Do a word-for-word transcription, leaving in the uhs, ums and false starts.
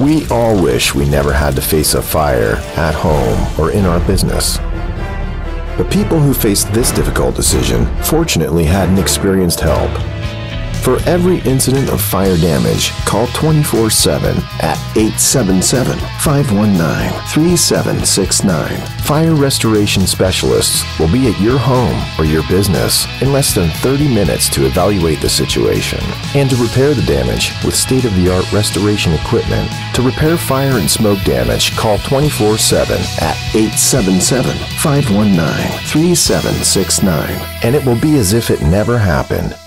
We all wish we never had to face a fire at home or in our business. But people who faced this difficult decision fortunately had an experienced help. For every incident of fire damage, call twenty-four seven at eight seven seven, five one nine, three seven six nine. Fire restoration specialists will be at your home or your business in less than thirty minutes to evaluate the situation and to repair the damage with state-of-the-art restoration equipment. To repair fire and smoke damage, call twenty-four seven at eight seven seven, five one nine, three seven six nine, and it will be as if it never happened.